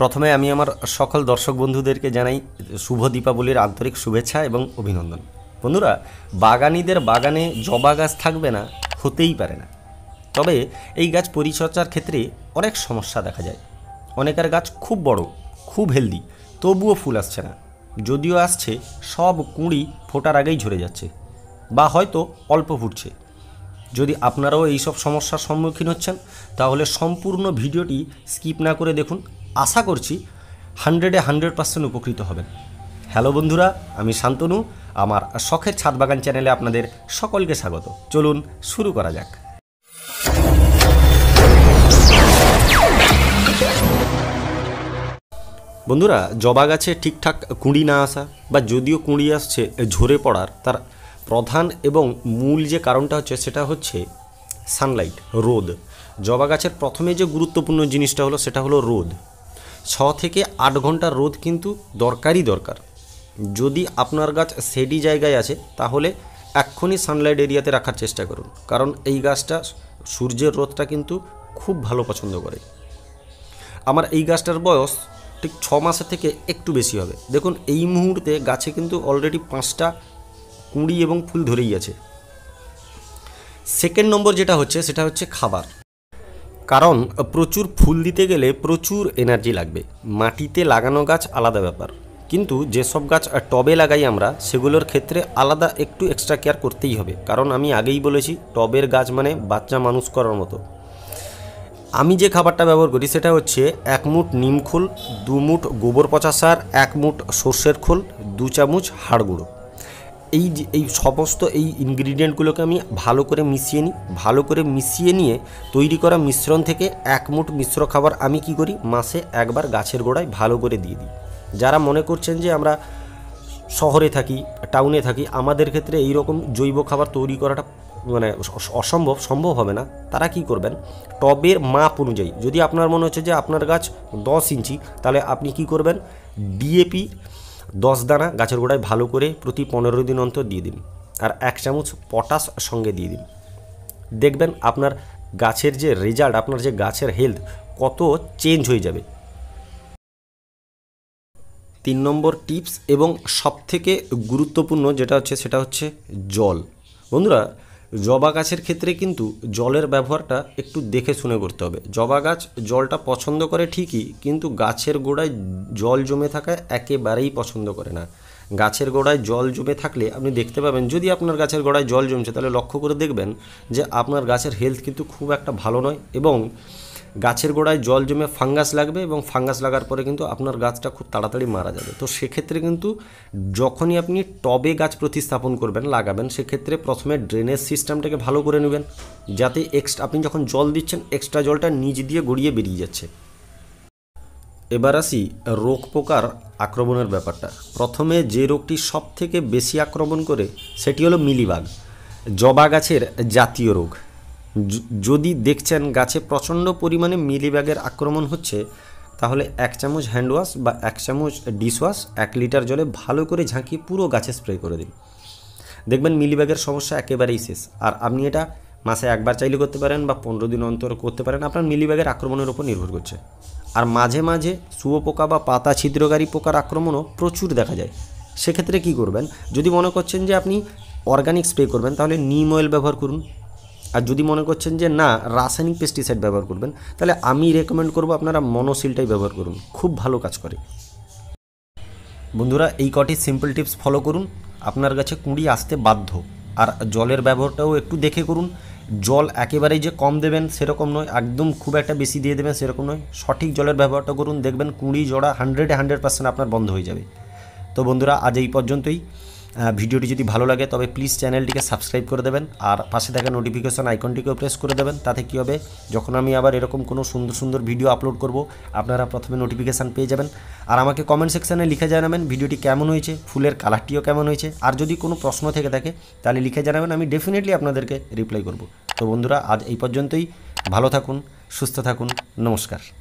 प्रथमे आमी आमार सकल दर्शक बंधुदेरके जानाई शुभ दीपावलिर आंतरिक शुभेच्छा एबं अभिनंदन। बंधुरा बागानीदेर बागाने जबा गाछ थाकबे ना, होतेई पारे ना, तबे एई गाछ परिचर्चार क्षेत्रे अनेक समस्या देखा जाय। अनेकेर गाछ खूब बड़ो, खूब हेल्दी, तबुओ फुल आसछे ना, यदिओ आसछे सब कुड़ी फोटार आगेई झरे जाच्छे बा हयतो अल्प फुटछे। যদি আপনারাও এই সব সমস্যার সম্মুখীন হচ্ছেন তাহলে সম্পূর্ণ ভিডিওটি স্কিপ না করে দেখুন। আশা করছি 100% উপকৃত হবেন। হ্যালো বন্ধুরা, আমি শান্তনু, আমার শখের ছাদ বাগান চ্যানেলে আপনাদের সকলকে স্বাগত। চলুন শুরু করা যাক। বন্ধুরা, জবা গাছে ঠিকঠাক কুঁড়ি না আসা বা যদিও কুঁড়ি আসছে ঝরে পড়ার তার प्रधान एवं मूल जे कारणटा होच्छे सेटा होच्छे सानलाइट, रोद। जबा गाछेर प्रथमे जे गुरुत्वपूर्ण जिनिसटा हलो सेटा हलो रोद। 6 থেকে 8 घंटा रोद किन्तु दरकारी दरकार। यदि आपनार गाछ सेडी जायगाय आछे ताहले एक्षुनि सानलाइट एरियाते राखार चेष्टा करुन, कारण एई गाछटा सूर्येर रोदटा किन्तु खूब भालो पछन्द करे। आमार एई गाछटार बयस ठीक 6 मास थेके एकटू बेशी होबे। देखुन एई मुहूर्ते गाछे किन्तु अलरेडी 5टा कुड़ी एवं फुल धरेई आछे। सेकेंड नम्बर जेटा होच्छे सेटा होच्छे खाबार। कारण प्रचुर फुल दीते गेले प्रचुर एनार्जी लागबे। माटिते लागानो गाछ आलादा ब्यापार, किन्तु जे सब गाछ टबे लागाई आमरा सेगुलोर क्षेत्रे आलादा एकटू एक्सट्रा केयार करतेई होबे। कारण आमी आगेई बोलेछि टबेर गाछ माने बाच्चा मानुष करार मतो। आमी जे खाबारटा व्यवहार करी सेटा होच्छे 1 मुठ निमखोल, 2 मुठ गोबर पचा सार, 1 मुठ सर्षेर खोल, 2 চামচ हाड़ गुड़ो। এই সমস্ত এই ইনগ্রেডিয়েন্টগুলোকে আমি ভালো করে মিশিয়ে নিই। ভালো করে মিশিয়ে নিয়ে তৈরি করা মিশ্রণ থেকে 1 মুঠ মিশ্র খাবার আমি কি করি মাসে একবার গাছের গোড়ায় ভালো করে দিয়ে দিই। যারা মনে করছেন যে আমরা শহরে থাকি, টাউনে থাকি, আমাদের ক্ষেত্রে এই রকম জৈব খাবার তৈরি করাটা মানে অসম্ভব, সম্ভব হবে না, তারা কি করবেন টবের মাপ অনুযায়ী। যদি আপনার মনে হচ্ছে যে আপনার গাছ 10 ইঞ্চি, তাহলে আপনি কি করবেন ডিএপি 10 দানা গাছের গোড়ায় ভালো করে প্রতি 15 দিন অন্তর দিয়ে দিন, আর 1 চামচ পটাশ সঙ্গে দিয়ে দিন। দেখবেন আপনার গাছের যে রেজাল্ট, আপনার যে গাছের হেলথ কত চেঞ্জ হয়ে যাবে। 3 নম্বর টিপস এবং সবথেকে গুরুত্বপূর্ণ যেটা হচ্ছে সেটা হচ্ছে জল। বন্ধুরা, জবা গাছের ক্ষেত্রে কিন্তু জলের ব্যবহারটা একটু দেখে শুনে করতে হবে। জবা গাছ জলটা পছন্দ করে ঠিকই, কিন্তু গাছের গোড়ায় জল জমে থাকা একেবারেই পছন্দ করে না। গাছের গোড়ায় জল জমে থাকলে আপনি দেখতে পাবেন, যদি আপনার গাছের গোড়ায় জল জমছে তাহলে লক্ষ্য করে দেখবেন যে আপনার গাছের হেলথ কিন্তু খুব একটা ভালো নয়, এবং গাছের গোড়ায় জল জমে ফাঙ্গাস লাগবে, এবং ফাঙ্গাস লাগার পরে কিন্তু আপনার গাছটা খুব তাড়াতাড়ি মারা যাবে। তো সেক্ষেত্রে কিন্তু যখনই আপনি টবে গাছ প্রতিস্থাপন করবেন, লাগাবেন, সেক্ষেত্রে প্রথমে ড্রেনেজ সিস্টেমটাকে ভালো করে নেবেন, যাতে আপনি যখন জল দিচ্ছেন এক্সট্রা জলটা নিচ দিয়ে গড়িয়ে বেরিয়ে যাচ্ছে। এবার আসি রোগ পোকার আক্রমণের ব্যাপারটা। প্রথমে যে রোগটি সবথেকে বেশি আক্রমণ করে সেটি হলো মিলিবাগ, জবা গাছের জাতীয় রোগ। যদি দেখছেন গাছে প্রচণ্ড পরিমাণে মিলিবাগের আক্রমণ হচ্ছে তাহলে 1 চামচ হ্যান্ডওয়াশ বা 1 চামচ ডিশওয়াশ 1 লিটার জলে ভালো করে ঝাঁকিয়ে পুরো গাছে স্প্রে করে দিন। দেখবেন মিলিবাগের সমস্যা একেবারেই শেষ। আর আপনি এটা মাসে একবার চাইলে করতে পারেন বা 15 দিন অন্তর করতে পারেন, আপনার মিলিবাগের আক্রমণের উপর নির্ভর করছে। আর মাঝে মাঝে শুয়োপোকা বা পাতা ছিদ্রকারী পোকার আক্রমণও প্রচুর দেখা যায়। সেক্ষেত্রে কী করবেন, যদি মনে করছেন যে আপনি অর্গানিক স্প্রে করবেন তাহলে নিম অয়েল ব্যবহার করুন, আর যদি মনে করছেন যে না রাসায়নিক পেস্টিসাইড ব্যবহার করবেন তাহলে আমি রেকমেন্ড করব আপনারা মনোসিলটাই ব্যবহার করুন, খুব ভালো কাজ করে। বন্ধুরা, এই কটি সিম্পল টিপস ফলো করুন, আপনার গাছে কুঁড়ি আসতে বাধ্য। আর জলের ব্যবহারটাও একটু দেখে করুন। জল একেবারেই যে কম দেবেন সেরকম নয়, একদম খুব একটা বেশি দিয়ে দেবেন সেরকম নয়, সঠিক জলের ব্যবহারটা করুন, দেখবেন কুঁড়ি জড়া 100% আপনার বন্ধ হয়ে যাবে। তো বন্ধুরা, আজ এই পর্যন্তই। ভিডিওটি যদি ভালো লাগে তবে প্লিজ চ্যানেলটিকে সাবস্ক্রাইব করে দেবেন, আর পাশে থাকা নোটিফিকেশন আইকনটিকেও প্রেস করে দেবেন। তাতে কী হবে, যখন আমি আবার এরকম কোনো সুন্দর সুন্দর ভিডিও আপলোড করব আপনারা প্রথমে নোটিফিকেশান পেয়ে যাবেন। আর আমাকে কমেন্ট সেকশানে লিখে জানাবেন ভিডিওটি কেমন হয়েছে, ফুলের কালারটিও কেমন হয়েছে। আর যদি কোনো প্রশ্ন থেকে থাকে তাহলে লিখে জানাবেন, আমি ডেফিনেটলি আপনাদেরকে রিপ্লাই করব। তো বন্ধুরা, আজ এই পর্যন্তই। ভালো থাকুন, সুস্থ থাকুন, নমস্কার।